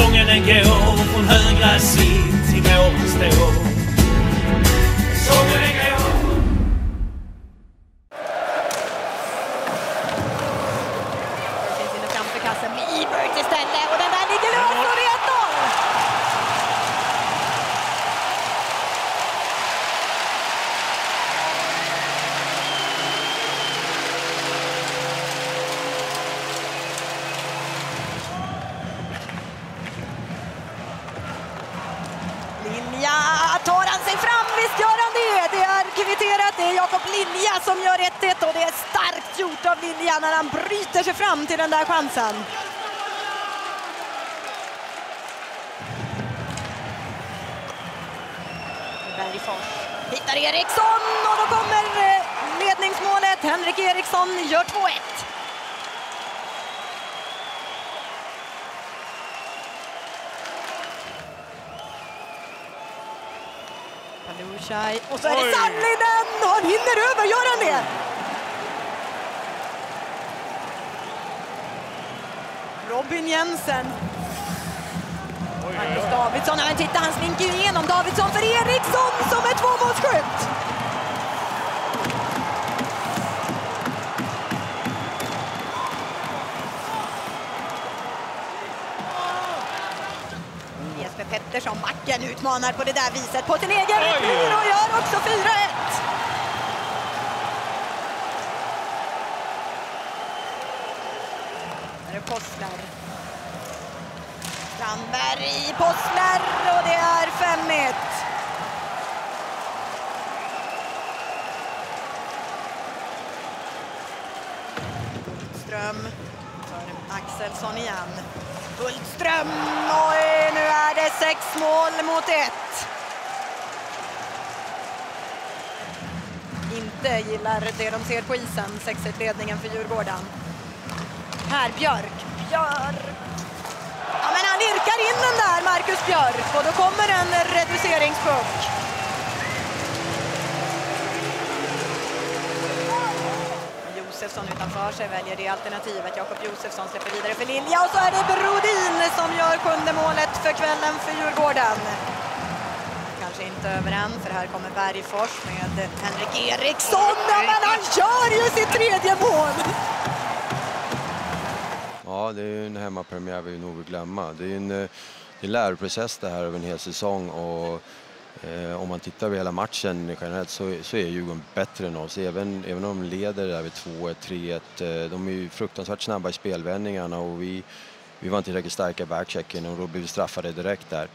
Sången den går från högra sid till våren står. Sången den går. Brodin hinner framför kassen med Ebert istället. Och den där ligger låst och det är 1-0. Lilja tar han sig fram, visst gör han det. Det är kvitterat, det är Jakob Lilja som gör 1-1 och det är starkt gjort av Lilja när han bryter sig fram till den där chansen. Bergfors hittar Eriksson och då kommer ledningsmålet. Henrik Eriksson gör 2-1. Och så är det Sallinen, han hinner över, gör han det? Robin Jensen. Marcus Davidsson, men titta, han slinker ju igenom Davidsson för Eriksson som är 2-målsskytt. Pettersson backen utmanar på det där viset på sin egen retur och gör också 4-1. Där är Postler. Klanberg, Postler och det är 5-1. Ström, Axelsson igen. Ström, oj, nu är det 6-1. Inte gillar det de ser på isen, 6-1-ledningen för Djurgården. Här, Björk. Ja, men han lirkar in den där, Marcus Björk, och då kommer en reduceringspuck. Josefsson utanför sig väljer det alternativet. Jakob Josefsson släpper vidare för Lilja och så är det Brodin som gör 7:e målet för kvällen för Djurgården. Kanske inte över än, för här kommer Bergfors med Henrik Eriksson, men han gör ju sitt 3:e mål! Ja, det är ju en hemmapremiär vi nog glömma. Det är ju en läroprocess det här över en hel säsong och om man tittar på hela matchen generellt så är Djurgården bättre än oss. Även om de leder där vid 2-1, 3-1. De är ju fruktansvärt snabba i spelvändningarna och vi var inte tillräckligt starka i backchecken och då blev vi straffade direkt där.